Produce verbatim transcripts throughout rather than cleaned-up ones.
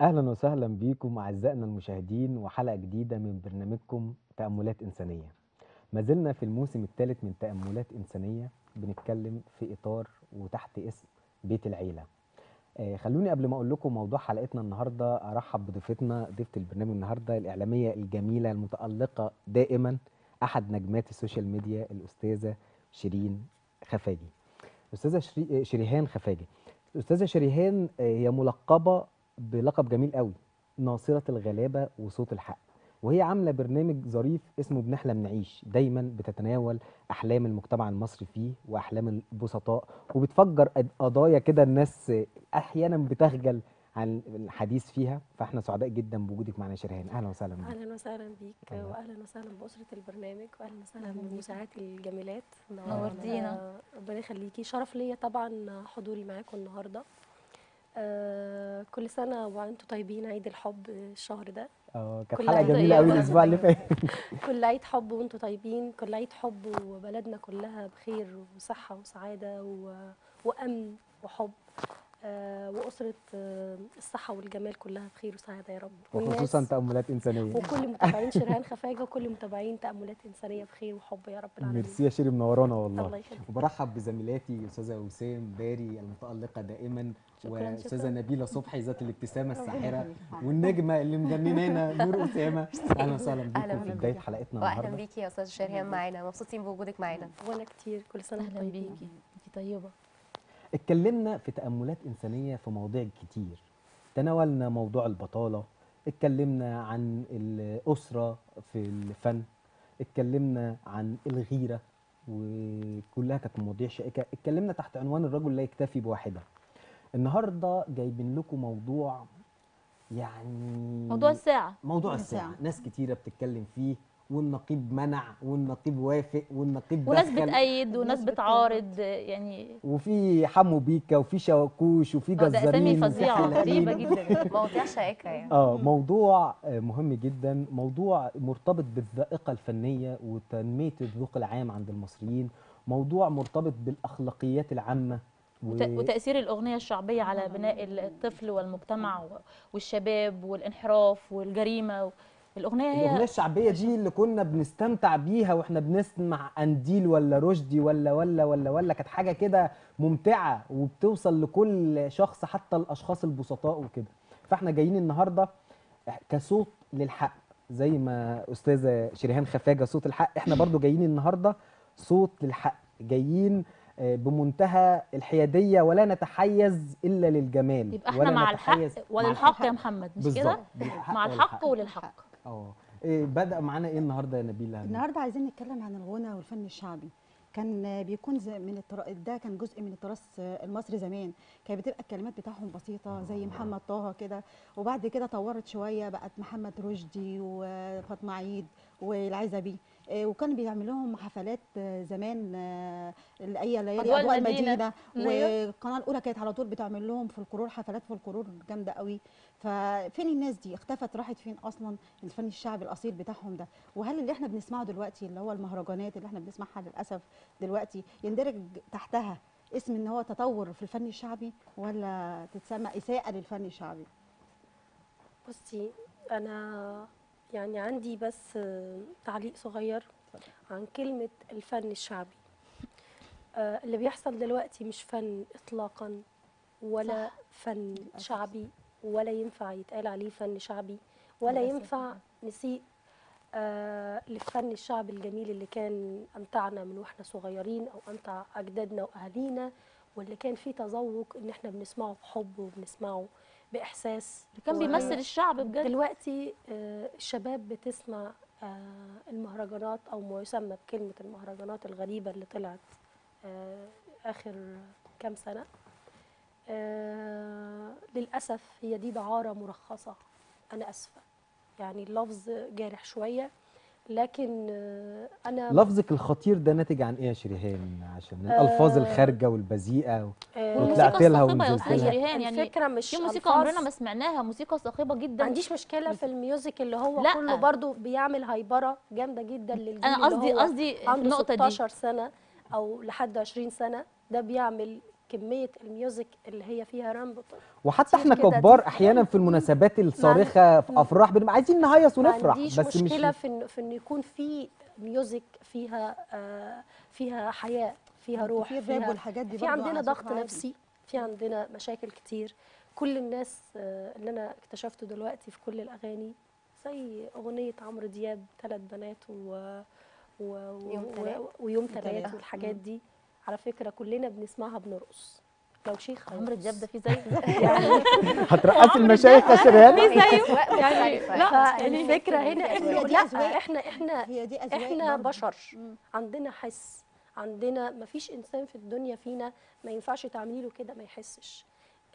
اهلا وسهلا بيكم اعزائنا المشاهدين وحلقه جديده من برنامجكم تأملات إنسانية. ما زلنا في الموسم الثالث من تأملات إنسانية، بنتكلم في اطار وتحت اسم بيت العيله. آه خلوني قبل ما اقول لكم موضوع حلقتنا النهارده ارحب بضيفتنا، ضيفه البرنامج النهارده الاعلاميه الجميله المتالقه دائما، احد نجمات السوشيال ميديا، الاستاذه شيرين خفاجي. الاستاذه شري... شريهان خفاجي. الاستاذه شريهان هي ملقبه بلقب جميل قوي، ناصرة الغلابة وصوت الحق، وهي عاملة برنامج ظريف اسمه بنحلم نعيش، دايما بتتناول أحلام المجتمع المصري فيه وأحلام البسطاء، وبتفجر قضايا كده الناس أحيانا بتخجل عن الحديث فيها. فاحنا سعداء جدا بوجودك معنا شيرين، اهلا وسهلا بيك. اهلا وسهلا بيك أهلا. واهلا وسهلا باسره البرنامج، واهلا وسهلا بمساعات الجميلات. نورتينا، ربنا يخليكي. شرف ليا طبعا حضوري معاكم النهارده. آه كل سنه وانتم طيبين. عيد الحب الشهر ده اه كانت حلقه جميله قوي الاسبوع اللي فات. كل عيد حب وانتم طيبين، كل عيد حب وبلدنا كلها بخير وصحه وسعاده و... وامن وحب، آه واسره آه الصحه والجمال كلها بخير وسعاده يا رب، وخصوصا تاملات انسانيه وكل متابعين شيرين خفاجه وكل متابعين تاملات انسانيه بخير وحب يا رب العالمين. ميرسي يا شيرين، منورانا والله. الله يخليك. وبرحب بزميلاتي استاذه وسام باري المتالقه دائما، واستاذه نبيله صبحي ذات الابتسامه الساحره والنجمه اللي مجننانا نور اسامه. اهلا وسهلا بيكم في بدايه حلقتنا النهارده. اهلا بيكي يا استاذه شيرين معانا، مبسوطين بوجودك معانا. وانا كتير، كل سنه وانتم طيبين. انتي طيبه. اتكلمنا في تأملات إنسانية في مواضيع كتير، تناولنا موضوع البطالة، اتكلمنا عن الأسرة في الفن، اتكلمنا عن الغيرة، وكلها كانت مواضيع شائكة، اتكلمنا تحت عنوان الرجل لا يكتفي بواحدة. النهاردة جايبين لكم موضوع، يعني موضوع الساعة. موضوع الساعة ناس كتيرة بتتكلم فيه، والنقيب منع والنقيب وافق والنقيب دخل، وناس بتأيد وناس بتعارض، يعني وفي حمو بيكا وفي شاكوش وفي جزارين. ده اسامي فظيعه غريبه جدا. مواضيع شائكه يعني. اه موضوع مهم جدا، موضوع مرتبط بالذائقه الفنيه وتنميه الذوق العام عند المصريين، موضوع مرتبط بالاخلاقيات العامه و... وتأثير الأغنية الشعبية على بناء الطفل والمجتمع والشباب والانحراف والجريمة. الأغنية هي الأغنية الشعبية دي اللي كنا بنستمتع بيها واحنا بنسمع قنديل ولا رشدي ولا ولا ولا ولا كانت حاجة كده ممتعة وبتوصل لكل شخص، حتى الأشخاص البسطاء وكده. فاحنا جايين النهاردة كصوت للحق، زي ما أستاذة شيرين خفاجة صوت الحق، احنا برضو جايين النهاردة صوت للحق، جايين بمنتهى الحياديه، ولا نتحيز الا للجمال. يبقى احنا مع الحق وللحق يا محمد، مش كده؟ مع الحق وللحق. اه إيه بدأ معانا ايه النهارده يا نبيله؟ النهارده عايزين نتكلم عن الغنى والفن الشعبي. كان بيكون من التراث ده، كان جزء من التراث المصري زمان، كانت بتبقى الكلمات بتاعهم بسيطه زي محمد طه كده، وبعد كده طورت شويه بقت محمد رشدي وفاطمه عيد والعزبي، وكان بيعمل لهم حفلات زمان اي ليالي اجواء المدينه، والقناه الاولى كانت على طول بتعمل لهم في القرور حفلات في القرور جامده قوي. ففين الناس دي؟ اختفت، راحت فين اصلا الفن الشعبي الاصيل بتاعهم ده؟ وهل اللي احنا بنسمعه دلوقتي اللي هو المهرجانات اللي احنا بنسمعها للاسف دلوقتي يندرج تحتها اسم ان هو تطور في الفن الشعبي، ولا تتسمى اساءه للفن الشعبي؟ بصي انا يعني عندي بس تعليق صغير عن كلمة الفن الشعبي. اللي بيحصل دلوقتي مش فن إطلاقا، ولا صح. فن شعبي، ولا ينفع يتقال عليه فن شعبي، ولا ينفع نسيء للفن الشعبي الجميل اللي كان أمتعنا من واحنا صغيرين، أو أمتع أجدادنا وأهالينا، واللي كان فيه تذوق إن احنا بنسمعه بحب وبنسمعه باحساس، كان بيمثل الشعب بجد. دلوقتي الشباب بتسمع المهرجانات، او ما يسمى بكلمه المهرجانات الغريبه اللي طلعت اخر كام سنه. للاسف هي دي دعاره مرخصه، انا اسفه يعني اللفظ جارح شويه، لكن انا لفظك الخطير ده ناتج عن ايه يا شيرين؟ عشان الالفاظ آه الخارجه والبذيئه وطلعت لها ونزلت لها. يعني الفكره مش في موسيقى عمرنا ما سمعناها، موسيقى صاخبه جدا. ما عنديش مشكله في الميوزك اللي هو لا. كله برضو بيعمل هايبره جامده جدا للجيل. انا قصدي قصدي النقطه دي عنده ستاشر سنه او لحد عشرين سنه، ده بيعمل كميه الميوزك اللي هي فيها رامبو، وحتى احنا كبار احيانا في المناسبات الصارخه في افراح بنبقى عايزين نهيص ونفرح، بس مش مشكله في في ان يكون في ميوزك فيها آه فيها حياه، فيها روح، فيها الراب والحاجات دي. في عندنا ضغط نفسي، في عندنا مشاكل كتير. كل الناس آه اللي انا اكتشفته دلوقتي في كل الاغاني، زي اغنيه عمرو دياب ثلاث بنات و ويوم تلات والحاجات دي، على فكره كلنا بنسمعها بنرقص. لو شيخ عمرو دياب ده في زيه يعني هترقصي المشايخ يا شباب في زيه يعني. لا الفكره هنا انه لا احنا احنا احنا بشر، عندنا حس، عندنا ما فيش انسان في الدنيا فينا ما ينفعش تعملي له كده ما يحسش.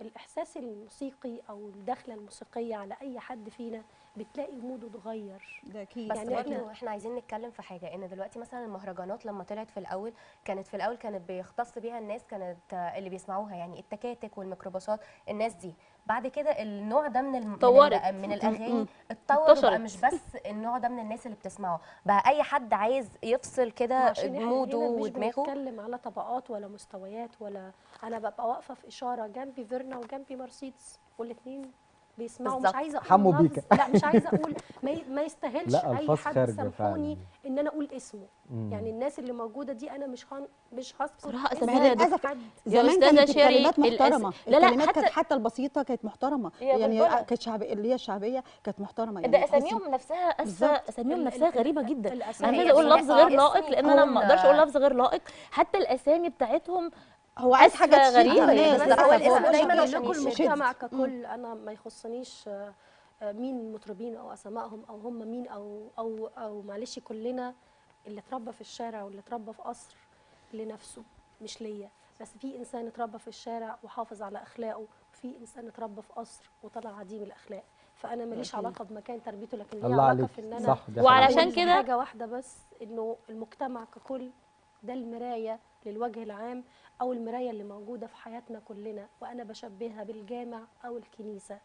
الاحساس الموسيقي او الدخله الموسيقيه على اي حد فينا بتلاقي موده اتغير. ده اكيد. بس يعني احنا, احنا عايزين نتكلم في حاجه، ان دلوقتي مثلا المهرجانات لما طلعت في الاول كانت في الاول كانت بيختص بيها الناس، كانت اللي بيسمعوها يعني التكاتك والميكروباصات الناس دي. بعد كده النوع ده من الم... من, من الاغاني اتطور، بقى مش بس النوع ده من الناس اللي بتسمعه، بقى اي حد عايز يفصل كده موده ودماغه. مش بنتكلم على طبقات ولا مستويات، ولا انا ببقى واقفه في اشاره جنبي فيرنا وجنبي مرسيدس والاثنين بيسمعوا. مش عايزه اقول حمو بيكا، لا مش عايزه اقول ما, ما يستاهلش اي حد سامحوني ان انا اقول اسمه. مم. يعني الناس اللي موجوده دي انا مش هن... مش هذكر اسم حد. زمان كانت الكلمات محترمه، لا لا الكلمات حتى, حتى البسيطه كانت محترمه يعني، كانت شعبيه اللي هي الشعبيه كانت محترمه يعني. ده اساميهم نفسها اساميهم نفسها غريبه جدا. انا عايزه اقول لفظ غير لائق لان انا ما اقدرش اقول لفظ غير لائق. حتى الاسامي بتاعتهم هو عايز حاجه غريبه يعني. بس هو الاسم دايما عشان المجتمع ككل، انا ما يخصنيش مين المطربين او اسمائهم او هم مين او او او معلش كلنا اللي اتربى في الشارع واللي اتربى في قصر لنفسه مش ليا. بس في انسان اتربى في الشارع وحافظ على اخلاقه، وفي انسان اتربى في قصر وطلع عديم الاخلاق. فانا ماليش علاقه بمكان تربيته، لكن ليا علاقه في ان انا وعلشان كده حاجه واحده بس، انه المجتمع ككل ده المرايه للوجه العام او المرايه اللي موجوده في حياتنا كلنا. وانا بشبهها بالجامع او الكنيسه.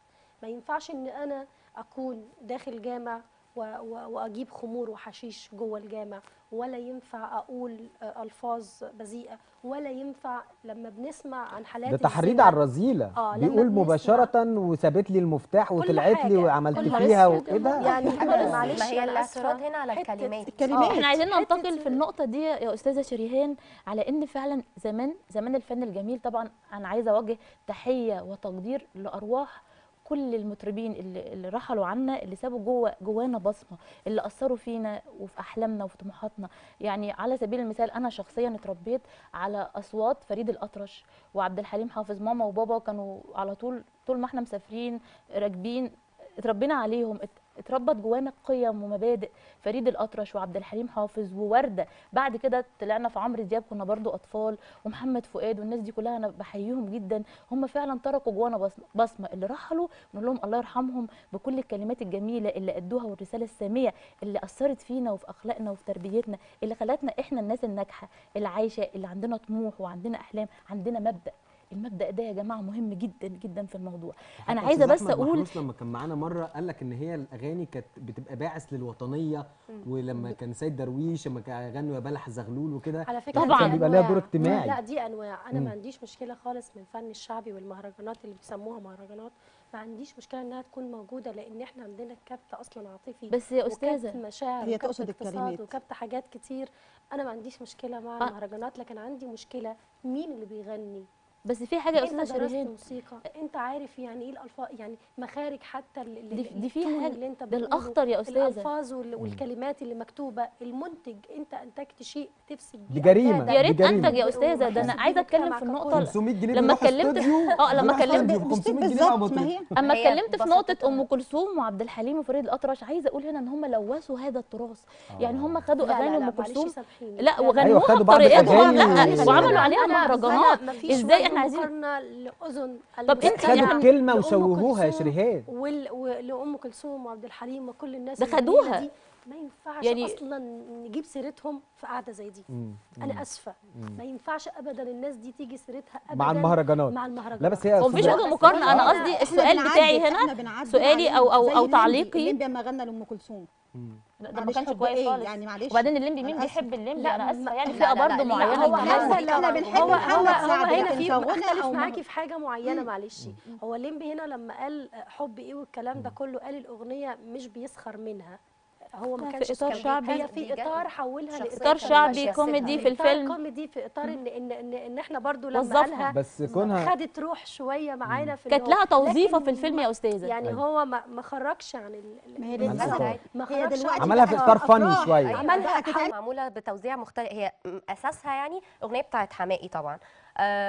ما ينفعش ان انا اكون داخل جامع واجيب خمور وحشيش جوه الجامع، ولا ينفع اقول الفاظ بذيئه، ولا ينفع لما بنسمع عن حالات ده تحريض على الرذيله. آه بيقول مباشره وثابت لي المفتاح وطلعت لي وعملت فيها وايه ده يعني. معلش هي الاعتراض هنا على الكلمات. الكلمات احنا عايزين ننتقل في النقطه دي يا استاذه شريهان، على ان فعلا زمان زمان الفن الجميل. طبعا انا عايزه اوجه تحيه وتقدير لارواح كل المطربين اللي, اللي رحلوا عنا، اللي سابوا جوه جوانا بصمه، اللي اثروا فينا وفي احلامنا وفي طموحاتنا. يعني على سبيل المثال انا شخصيا اتربيت على اصوات فريد الأطرش وعبد الحليم حافظ. ماما وبابا كانوا على طول طول ما احنا مسافرين راكبين اتربينا عليهم، اتربت جوانا قيم ومبادئ فريد الأطرش وعبد الحليم حافظ ووردة. بعد كده طلعنا في عمرو دياب كنا برضو أطفال، ومحمد فؤاد والناس دي كلها أنا بحييهم جدا. هم فعلا تركوا جوانا بصمة. اللي رحلوا نقول لهم الله يرحمهم بكل الكلمات الجميلة اللي أدوها والرسالة السامية اللي أثرت فينا وفي أخلاقنا وفي تربيتنا، اللي خلتنا إحنا الناس الناجحة اللي عايشة، اللي عندنا طموح وعندنا أحلام، عندنا مبدأ. المبدأ ده يا جماعه مهم جدا جدا في الموضوع. انا عايزه بس اقول لما كان معانا مره قال لك ان هي الاغاني كانت بتبقى باعث للوطنيه، ولما كان سيد درويش لما كان غنوا يا بلح زغلول وكده على فكره طبعا بيبقى لها دور اجتماعي. لا دي انواع، انا ما عنديش مشكله خالص من الفن الشعبي والمهرجانات اللي بيسموها مهرجانات، ما عنديش مشكله انها تكون موجوده، لان احنا عندنا كبت اصلا عاطفي. بس يا استاذه مشاعر هي تقصد الكلمات وكبت حاجات كتير. انا ما عنديش مشكله مع المهرجانات، لكن عندي مشكله مين اللي بيغني. بس في حاجه يا استاذه شيرين، موسيقى انت عارف يعني ايه الالفاظ، يعني مخارج حتى اللي دي فيها اللي انت ده الاخطر يا استاذه. الالفاظ والكلمات اللي مكتوبه، المنتج انت انتجت شيء تفسد دي جريمه. يا ريت انتج يا استاذه، ده انا عايزه اتكلم في النقطه لما اتكلمت اه لما اتكلمت اما اتكلمت في نقطه ام كلثوم وعبد الحليم وفريد الأطرش. عايزه اقول هنا ان هم لوثوا هذا التراث. يعني هم خدوا اغاني ام كلثوم لا وغنوها بطريقتهم لا وعملوا عليها مهرجانات. ازاي احنا عايزين لاذن طب انت خدوا الكلمه وسووها يا شريهان ولام كلثوم وعبد الحليم وكل الناس ده خدوها. ما ينفعش يعني اصلا نجيب سيرتهم في قاعده زي دي. مم. انا اسفه، مم. ما ينفعش ابدا الناس دي تيجي سيرتها ابدا مع المهرجانات مع المهرجانات. لا بس هي مفيش وجه مقارنه. انا قصدي السؤال بتاعي هنا، سؤالي او او او تعليقي، الليمبي لما غنى لام كلثوم ده ما كانش كويس خالص يعني، معلش. وبعدين الليمبي مين بيحب الليمبي؟ انا اسفه يعني فئه برضه معينه. هو احنا بنحب محمد سعد، هنا في مختلف معاكي في حاجه معينه، معلش. هو الليمبي هنا لما قال حب ايه والكلام ده كله، قال الاغنيه مش بيسخر منها، هو ما كانش في اطار شعبي، هي في اطار حولها لاطار شعبي كوميدي في الفيلم، كوميدي في اطار ان ان ان, إن احنا برضو لما قالها بس كونها خدت روح شويه معانا في، كانت لها توظيفه في الفيلم يا استاذه يعني. أيوة. هو ما خرجش عن ال... هي دلوقتي هي دلوقتي عملها في اطار فني شويه، عملها معموله بتوزيع مختلف. هي اساسها يعني اغنيه بتاعت حماقي طبعا،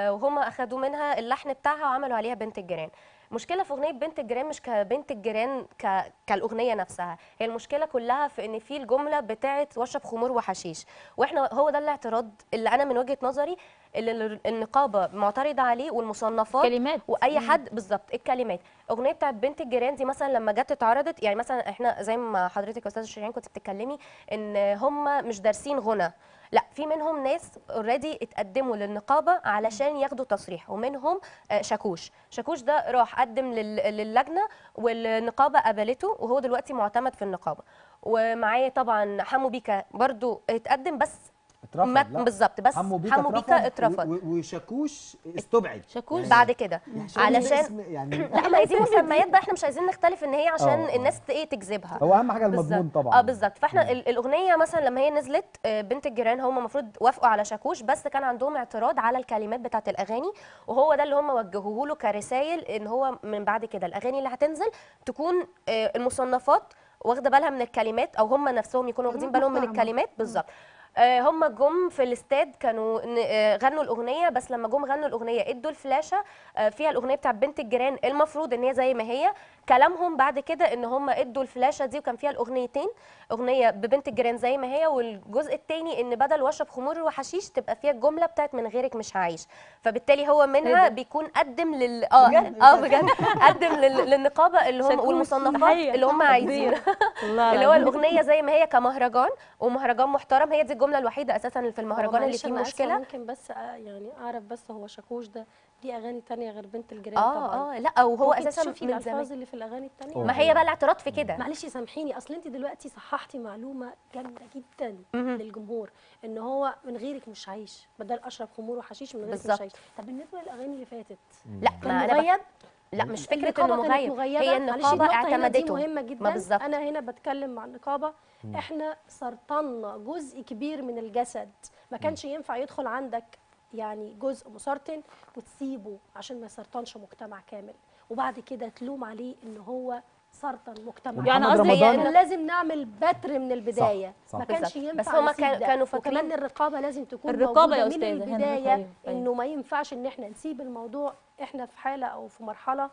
وهم اخذوا منها اللحن بتاعها وعملوا عليها بنت الجيران. مشكلة في أغنية بنت الجيران مش كبنت الجيران ك... كالأغنية نفسها، هي المشكلة كلها في إن في الجملة بتاعة واشرب خمور وحشيش، وإحنا هو ده الاعتراض اللي أنا من وجهة نظري اللي النقابة معترضة عليه والمصنفات كلمات. وأي حد بالظبط الكلمات. أغنية بتاعة بنت الجيران دي مثلا لما جت اتعرضت، يعني مثلا إحنا زي ما حضرتك يا أستاذة شيرين كنت بتتكلمي إن هم مش دارسين غنى، لا في منهم ناس اوريدي اتقدموا للنقابه علشان ياخدوا تصريح، ومنهم شاكوش. شاكوش ده راح قدم للجنه والنقابه قبلته وهو دلوقتي معتمد في النقابه. ومعاه طبعا حمو بيكا برده اتقدم بس بالظبط، بس حمو بيكا اترفض وشاكوش استبعد شاكوش بعد كده علشان يعني لا ما هي دي مسميات بقى، احنا مش عايزين نختلف ان هي عشان أوه. الناس ايه تجذبها، هو اهم حاجه المضمون طبعا. اه بالظبط. فاحنا مم. الاغنيه مثلا لما هي نزلت بنت الجيران هم المفروض وافقوا على شاكوش، بس كان عندهم اعتراض على الكلمات بتاعت الاغاني، وهو ده اللي هم وجهوه له كرسائل ان هو من بعد كده الاغاني اللي هتنزل تكون المصنفات واخده بالها من الكلمات، او هم نفسهم يكونوا واخدين بالهم من الكلمات بالظبط. هم جم في الاستاد كانوا غنوا الاغنيه، بس لما جم غنوا الاغنيه ادوا الفلاشه فيها الاغنيه بتاع بنت الجيران المفروض ان هي زي ما هي كلامهم، بعد كده ان هم ادوا الفلاشه دي وكان فيها الاغنيتين، اغنيه ببنت الجيران زي ما هي، والجزء الثاني ان بدل واشرب خمور وحشيش تبقى فيها الجمله بتاعت من غيرك مش عايش. فبالتالي هو منها بيكون قدم لل اه اه بجد قدم لل... للنقابه اللي هم والمصنفات اللي هم عايزينه اللي هو الاغنيه زي ما هي كمهرجان، ومهرجان محترم. هي دي الجمله الوحيده اساسا اللي في المهرجان اللي فيه مشكله. ممكن بس يعني اعرف بس هو شاكوش ده دي اغاني ثانيه غير بنت الجيران؟ اه طبعا اه لا، وهو اساسا من زمان الالفاظ اللي في الاغاني الثانيه. ما هي بقى الاعتراض في كده، معلش سامحيني، اصل انت دلوقتي صححتي معلومه جامده جدا للجمهور ان هو من غيرك مش عايش بدل اشرب خمور وحشيش من غيرك بالزبط. مش عايش. طب بالنسبه للاغاني اللي فاتت لا ما انا لا مش فكره انه مغيب، هي النقابه اعتمدته. مهمه جدا. انا هنا بتكلم مع النقابه، احنا سرطنا جزء كبير من الجسد، ما كانش ينفع يدخل عندك يعني جزء مسرطن وتسيبه عشان ما يسرطنش مجتمع كامل، وبعد كده تلوم عليه ان هو سرطن مجتمع. يعني قصدي ان لازم نعمل بتر من البدايه. صح. صح. ما كانش ينفع بس هما كانوا فاكرين. وكمان الرقابه لازم تكون موجوده من البدايه، انه ما ينفعش ان احنا نسيب الموضوع. احنا في حاله او في مرحله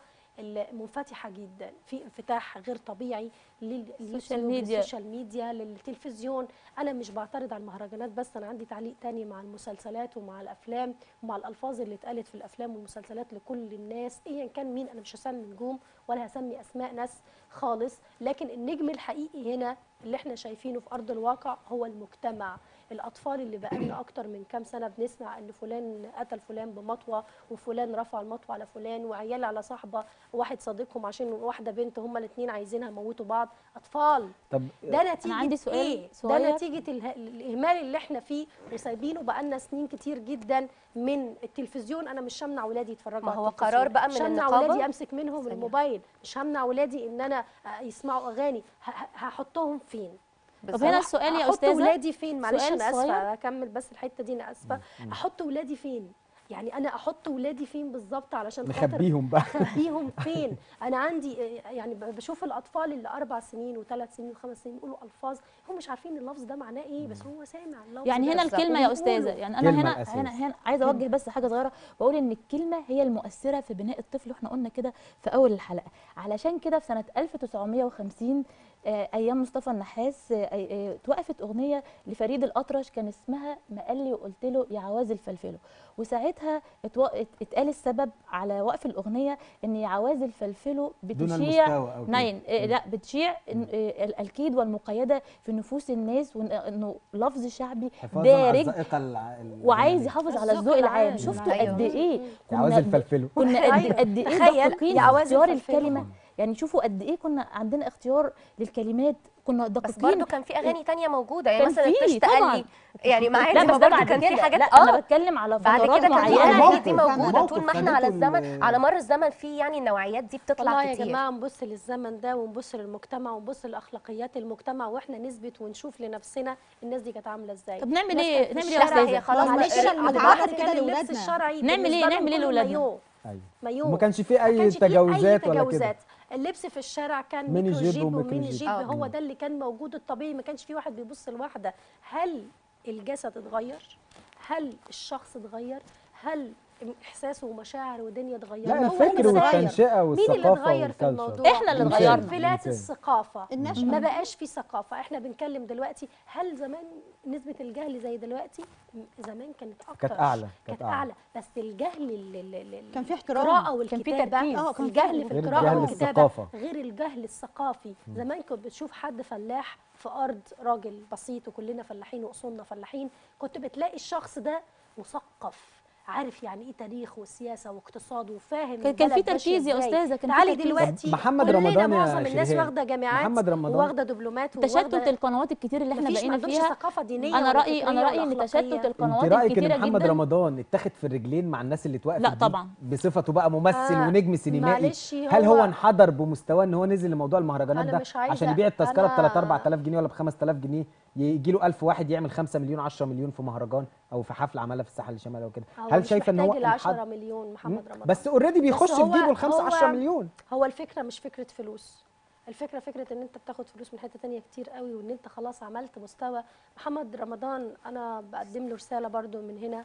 منفتحه جدا، في انفتاح غير طبيعي للسوشيال ميديا للسوشيال ميديا للتلفزيون. انا مش بعترض على المهرجانات، بس انا عندي تعليق تاني مع المسلسلات ومع الافلام ومع الالفاظ اللي اتقالت في الافلام والمسلسلات لكل الناس ايا كان مين. انا مش هسمي نجوم ولا هسمي اسماء ناس خالص، لكن النجم الحقيقي هنا اللي احنا شايفينه في ارض الواقع هو المجتمع. الاطفال اللي بقالنا اكتر من كام سنه بنسمع ان فلان قتل فلان بمطوه، وفلان رفع المطوه على فلان، وعيال على صاحبه واحد صديقهم عشان واحده بنت هما الاثنين عايزينها موتوا بعض. اطفال. طب ده نتيجه عندي سؤال. ايه سؤال ده نتيجه اله... الاهمال اللي احنا فيه وسايبينه بقالنا سنين كتير جدا من التلفزيون. انا مش همنع اولادي يتفرجوا على التلفزيون، ما هو قرار بقى من النقابه. مش همنع اولادي امسك منهم سنة. الموبايل. مش همنع اولادي ان انا يسمعوا اغاني. ه... هحطهم فين؟ طب هنا السؤال يا استاذه، احط ولادي فين؟ معلش انا اسفه اكمل بس الحته دي، انا اسفه. احط ولادي فين؟ يعني انا احط ولادي فين بالظبط علشان خاطر اخبيهم بقى اخبيهم فين؟ انا عندي يعني بشوف الاطفال اللي اربع سنين وثلاث سنين وخمس سنين يقولوا الفاظ هم مش عارفين اللفظ ده معناه ايه، بس هو سامع اللفظ. يعني هنا الكلمه يا استاذه، يعني انا هنا هنا, هنا عايزه اوجه بس حاجه صغيره، بقول ان الكلمه هي المؤثره في بناء الطفل، واحنا قلنا كده في اول الحلقه. علشان كده في سنه ألف وتسعمية وخمسين ايام مصطفى النحاس توقفت اغنيه لفريد الأطرش كان اسمها مقلي وقلت له يا عواز الفلفله، وساعتها اتقال السبب على وقف الاغنيه ان يا عواز الفلفله بتشيع نين لا بتشيع الكيد والمقيده في نفوس الناس، وانه لفظ شعبي دارج وعايز يحافظ على الذوق العام. شفتوا قد ايه يا عواز الفلفله، كنا قد ايه دقيقين في اختيار الكلمه، يعني شوفوا قد ايه كنا عندنا اختيار للكلمات، كنا دقيقين. بس برضه كان في اغاني تانية موجوده، يعني مثلا تشتقلي يعني معايا، بس برضه كان في حاجات. لا انا بتكلم على فترات معينه كانت دي موجوده طول ما احنا على الزمن، على مر الزمن في يعني النوعيات دي بتطلع كتير. يا جماعه نبص للزمن ده ونبص للمجتمع ونبص لاخلاقيات المجتمع، واحنا نثبت ونشوف لنفسنا الناس دي كانت عامله ازاي. طب نعمل ايه؟ نعمل ايه يا استاذه؟ خلاص معلش المتعهد كده لاولادنا، نعمل ايه؟ نعمل ايه لاولادنا؟ ايوه ما كانش فيه اي تجاوزات ولا كده. اللبس في الشارع كان ميني جيب وميني جيب، هو ده اللي كان موجود الطبيعي، ما كانش في واحد بيبص لواحده. هل الجسد اتغير؟ هل الشخص اتغير؟ هل احساسه ومشاعره ودنيا اتغيرت؟ لا الفكر والتنشئه والثقافه، مين اللي اتغير في الموضوع؟ احنا اللي اتغيرنا. انفلات الثقافه، ما بقاش في ثقافه. احنا بنتكلم دلوقتي، هل زمان نسبه الجهل زي دلوقتي؟ زمان كانت اكتر، كانت اعلى، كانت اعلى، بس الجهل اللي كان في احترام القراءه والكتابه، الجهل في القراءه والكتابه غير الجهل الثقافي. زمان كنت بتشوف حد فلاح في ارض راجل بسيط وكلنا فلاحين واصولنا فلاحين، كنت بتلاقي الشخص ده مثقف، عارف يعني ايه تاريخ وسياسه واقتصاد وفاهم. كان في تركيز يا استاذه، كان في دلوقتي محمد رمضان، معظم الناس واخده جامعات واخده دبلومات، تشتت القنوات الكتير اللي احنا بقينا فيها. انا رايي انا رايي ان تشتت القنوات الكتيره جدا. محمد رمضان اتاخد في الرجلين مع الناس اللي توقفت. لا طبعا بصفته بقى ممثل آه ونجم سينمائي، هل هو انحدر بمستوى ان هو نزل لموضوع المهرجانات ده عشان يبيع التذكره ب ثلاثة أربعة آلاف جنيه ولا ب خمسة آلاف جنيه، يجي له ألف واحد يعمل خمسة مليون عشرة مليون في مهرجان او في حفله عملها في الساحل الشمالي وكده؟ هل شايفه ان هو عشرة مليون محمد رمضان بس اوريدي بيخش في جيبه الخمسة عشرة مليون؟ هو الفكره مش فكره فلوس، الفكره فكره ان انت بتاخد فلوس من حته ثانيه كتير قوي، وان انت خلاص عملت مستوى. محمد رمضان انا بقدم له رساله برده من هنا،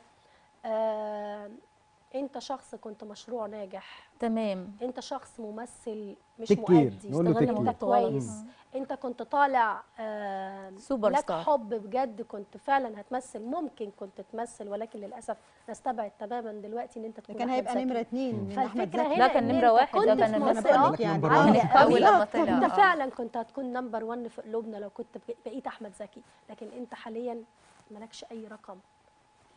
آه انت شخص كنت مشروع ناجح، تمام، انت شخص ممثل مش مؤدي، اشتغلت كويس، انت كنت طالع آه سوبر لك ستار، حب بجد، كنت فعلا هتمثل، ممكن كنت تمثل، ولكن للاسف نستبعد تماما دلوقتي ان انت تكون كان هيبقى نمره اتنين. فالفكره هنا لا كان نمره واحد، ده كان نمره يعني اول لما طلع انت فعلا كنت هتكون نمبر واحد في قلوبنا لو كنت بقيت احمد زكي، لكن انت حاليا مالكش اي رقم،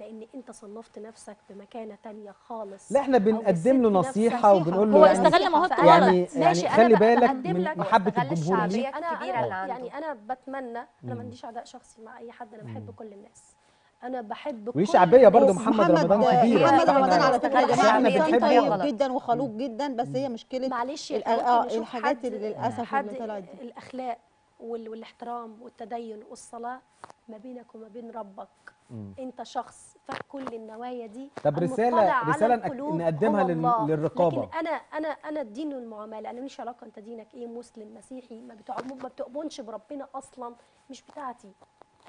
لان انت صنفت نفسك بمكانه ثانيه خالص. لا احنا بنقدم له نصيحه وبنقول له هو استغل موهبته غلط، ماشي، خلي بالك من محبه الجمهور دي. انا يعني انا بتمنى، انا ما عنديش عداء شخصي مع اي حد، انا بحب كل الناس، انا بحب كل شعبيه برضه. محمد رمضان كبير، محمد رمضان على فكره جميل طيب جدا وخلوق جدا، بس هي مشكله معلش الحاجات اللي للاسف طلعت دي، الاخلاق والاحترام والتدين والصلاه ما بينك وما بين ربك. مم. انت شخص فاق كل النوايا دي. طب رساله رساله نقدمها للرقابه، لكن انا انا انا الدين والمعامله، انا ماليش علاقه انت دينك ايه، مسلم مسيحي، ما بتؤمنش بربنا اصلا، مش بتاعتي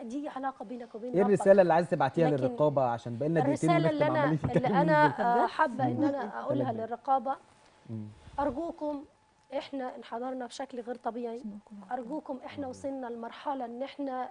دي، علاقه بينك وبين ربنا. ايه الرساله اللي عايز تبعتيها للرقابه؟ عشان بقالنا دقيقتين بنتكلم. الرساله اللي انا اللي انا حابه ان انا اقولها للرقابه، مم. ارجوكم احنا انحدرنا بشكل غير طبيعي، ارجوكم احنا وصلنا لمرحله ان احنا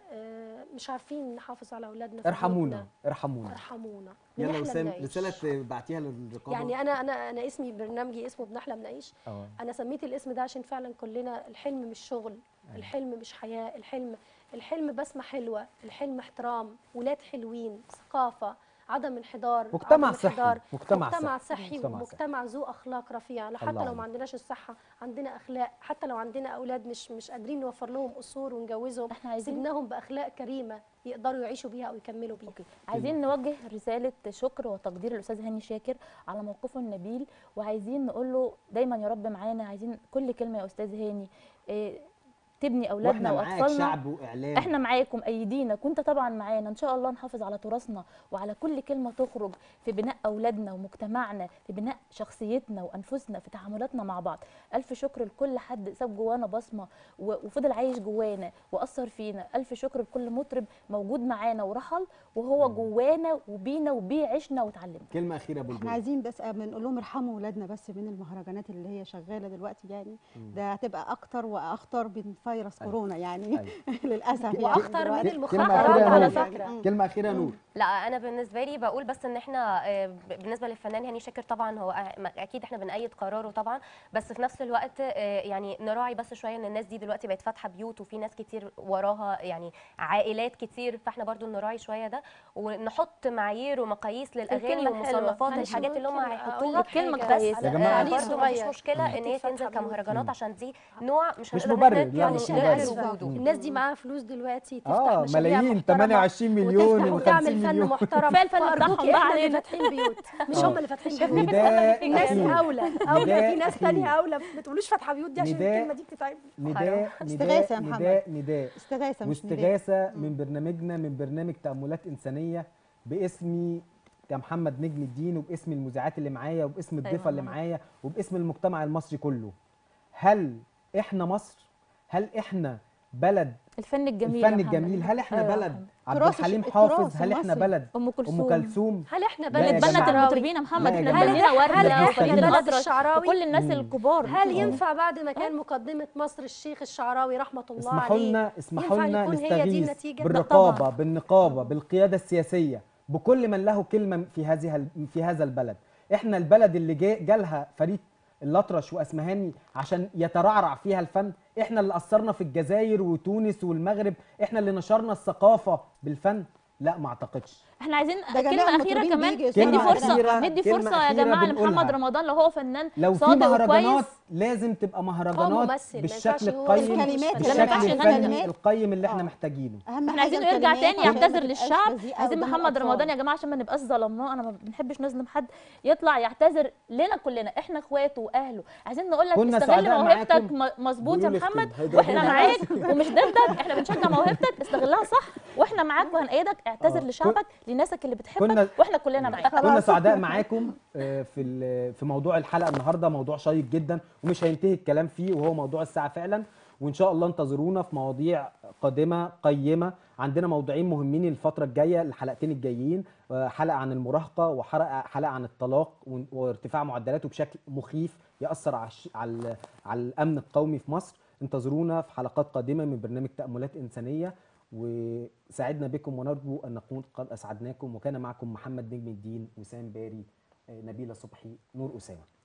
مش عارفين نحافظ على اولادنا، ارحمونا ارحمونا ارحمونا. يلا وسام رساله بعتيها للرقابه. يعني انا انا انا اسمي برنامجي اسمه بنحلم نعيش، أوه. انا سميت الاسم ده عشان فعلا كلنا الحلم مش شغل، الحلم مش حياه، الحلم الحلم بسمه حلوه، الحلم احترام، ولاد حلوين، ثقافه، عدم انحدار، مجتمع صحي، مجتمع صحي، ومجتمع ذو اخلاق رفيعه. حتى لو ما عندناش الصحه عندنا اخلاق، حتى لو عندنا اولاد مش مش قادرين نوفر لهم قصور ونجوزهم، سيبناهم باخلاق كريمه يقدروا يعيشوا بيها او يكملوا بيها. أوكي. عايزين نوجه رساله شكر وتقدير للاستاذ هاني شاكر على موقفه النبيل، وعايزين نقول له دايما يا رب معانا، عايزين كل كلمه يا استاذ هاني إيه تبني اولادنا واطفالنا، احنا معاكم، ايدينا، كنت طبعا معانا، ان شاء الله نحافظ على تراثنا وعلى كل كلمه تخرج في بناء اولادنا ومجتمعنا، في بناء شخصيتنا وانفسنا، في تعاملاتنا مع بعض. الف شكر لكل حد ساب جوانا بصمه وفضل عايش جوانا واثر فينا، الف شكر لكل مطرب موجود معانا ورحل وهو جوانا وبينا وبيه عشنا وتعلمنا. كلمه اخيره بالجوع، احنا عايزين بس بنقول لهم ارحموا اولادنا بس من المهرجانات اللي هي شغاله دلوقتي، يعني ده هتبقى اكتر واخطر، بنفع فيروس أيوة. كورونا يعني أيوة. للاسف يعني واخطر من المخاطرات على فكره. كلمه اخيره نور. لا انا بالنسبه لي بقول بس ان احنا بالنسبه للفنان هاني شاكر طبعا هو اكيد احنا بنأيد قراره طبعا، بس في نفس الوقت يعني نراعي بس شويه ان الناس دي دلوقتي بقت فاتحه بيوت وفي ناس كتير وراها يعني عائلات كتير، فاحنا برضو نراعي شويه ده ونحط معايير ومقاييس للاغاني ومصنفات الحاجات اللي هم هيحطوها. الكلمه كويسه برضو ما فيش مشكله ان هي تنزل كمهرجانات عشان دي نوع مش مش مبرر يعني الناس دي معاها فلوس دلوقتي تفتح مشاريع ملايين ثمانية وعشرين مليون وتعمل فن محترم فعلا ارجوكي احنا اللي فاتحين بيوت مش هم اللي فاتحين بيوت. الناس اولى اولى في ناس ثانيه اولى ما تقولوش فاتحه بيوت دي عشان الكلمه دي بتتعب. نداء استغاثه يا محمد نداء استغاثه واستغاثه من برنامجنا من برنامج تأملات إنسانية باسمي كمحمد نجم الدين وباسم المذيعات اللي معايا وباسم الضيفه اللي معايا وباسم المجتمع المصري كله. هل احنا مصر؟ هل احنا بلد الفن الجميل؟ الفن الجميل. هل احنا أيوة. بلد عبد الحليم حافظ؟ هل احنا بلد ام كلثوم؟ هل احنا بلد بلد المطربين يا محمد؟ احنا بنينا ورده وفريد الأطرش وكل الناس الكبار. هل ينفع بعد ما كان مقدمه مصر الشيخ الشعراوي رحمه الله عليه اسمحوا لنا اسمحوا لنا نستغيث بالرقابه بالنقابه بالقياده السياسيه بكل من له كلمه في هذه في هذا البلد. احنا البلد اللي جالها فريد الأطرش واسمهاني عشان يترعرع فيها الفن، احنا اللي اثرنا في الجزائر وتونس والمغرب، احنا اللي نشرنا الثقافه بالفن. لا ما اعتقدش. احنا عايزين كلمه اخيره كمان ندي فرصه ندي فرصه يا جماعه لمحمد رمضان لو هو فنان صادق وكويس. لازم تبقى مهرجانات بالشكل القيم بالشكل الفني القيم اللي احنا محتاجينه. احنا عايزينه يرجع تاني يعتذر للشعب. عايزين محمد رمضان يا جماعه عشان ما نبقاش ظلمناه، انا ما بنحبش نظلم حد، يطلع يعتذر لنا كلنا احنا اخواته واهله. عايزين نقول لك استغل موهبتك مظبوط يا محمد واحنا معاك ومش ضدك، احنا بنشجع موهبتك استغلها صح واحنا معاك وهنأيدك. اعتذر لشعبك لناسك اللي بتحبك واحنا كلنا معاك. كنا سعداء معاكم في في موضوع الحلقه النهارده، موضوع شيق جدا ومش هينتهي الكلام فيه وهو موضوع الساعه فعلا، وان شاء الله انتظرونا في مواضيع قادمه قيمه. عندنا موضوعين مهمين الفتره الجايه الحلقتين الجايين، حلقه عن المراهقه وحلقه حلقه عن الطلاق وارتفاع معدلاته بشكل مخيف ياثر على على على الامن القومي في مصر. انتظرونا في حلقات قادمه من برنامج تأملات إنسانية، وسعدنا بكم ونرجو أن نكون قد أسعدناكم. وكان معكم محمد نجم الدين، وسام باري، نبيلة صبحي، نور أسامة.